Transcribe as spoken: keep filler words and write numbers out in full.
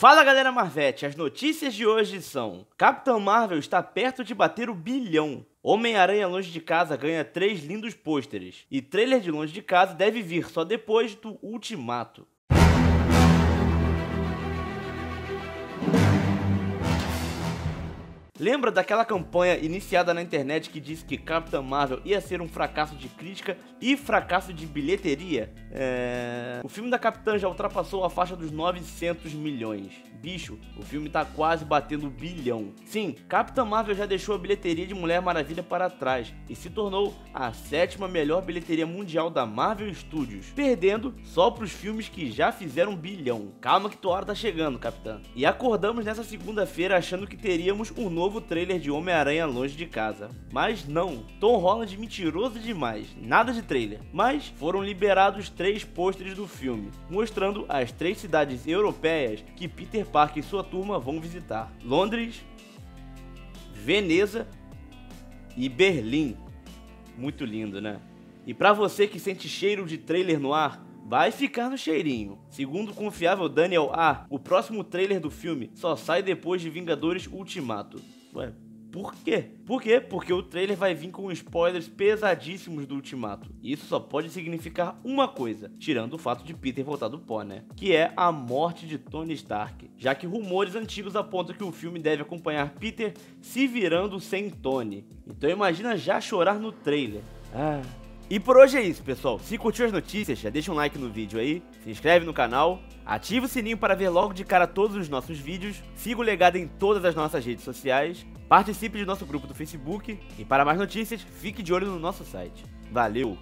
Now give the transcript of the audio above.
Fala galera Marvete, as notícias de hoje são: Capitã Marvel está perto de bater o bilhão, Homem-Aranha Longe de Casa ganha três lindos pôsteres e trailer de Longe de Casa deve vir só depois do Ultimato. Lembra daquela campanha iniciada na internet que disse que Capitã Marvel ia ser um fracasso de crítica e fracasso de bilheteria? É... O filme da Capitã já ultrapassou a faixa dos novecentos milhões. Bicho, o filme tá quase batendo o bilhão. Sim, Capitã Marvel já deixou a bilheteria de Mulher Maravilha para trás e se tornou a sétima melhor bilheteria mundial da Marvel Studios, perdendo só pros filmes que já fizeram bilhão. Calma que tua hora tá chegando, Capitã. E acordamos nessa segunda-feira achando que teríamos um novo novo trailer de Homem-Aranha Longe de Casa. Mas não, Tom Holland mentiroso demais, nada de trailer. Mas foram liberados três pôsteres do filme, mostrando as três cidades europeias que Peter Parker e sua turma vão visitar: Londres, Veneza e Berlim. Muito lindo, né? E pra você que sente cheiro de trailer no ar, vai ficar no cheirinho. Segundo o confiável Daniel A, o próximo trailer do filme só sai depois de Vingadores Ultimato. Ué, por quê? Por quê? Porque o trailer vai vir com spoilers pesadíssimos do Ultimato. E isso só pode significar uma coisa, tirando o fato de Peter voltar do pó, né? Que é a morte de Tony Stark, já que rumores antigos apontam que o filme deve acompanhar Peter se virando sem Tony. Então imagina já chorar no trailer. Ah... E por hoje é isso, pessoal. Se curtiu as notícias, já deixa um like no vídeo aí, se inscreve no canal, ativa o sininho para ver logo de cara todos os nossos vídeos, siga o Legado em todas as nossas redes sociais, participe do nosso grupo do Facebook e para mais notícias, fique de olho no nosso site. Valeu!